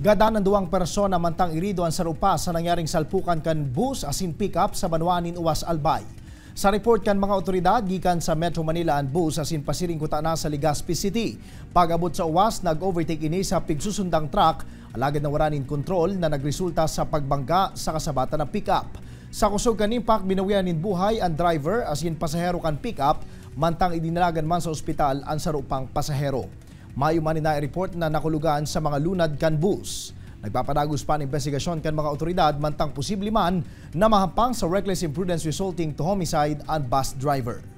Gadanan duang persona mantang irido ang sarupa sa nangyaring salpukan kan bus asin pickup sa Banwanin Uwas Albay. Sa report kan mga otoridad gikan sa Metro Manila ang bus asin pasiring kutana sa Legazpi City. Pag-abot sa Uwas, nag-overtake ini sa pigsusundang truck, alagad na waranin kontrol na nagresulta sa pagbangga sa kasabatan ng pickup. Sa kusog kan impact, binawianin buhay ang driver asin pasahero kan pickup, mantang idinalagan man sa ospital ang sarupang pasahero. Mayo man na report na nakulugan sa mga lunad kan bus. Nagpapadagos pa ang investigasyon kan mga otoridad mantang posible man na mahampang sa reckless imprudence resulting to homicide ang bus driver.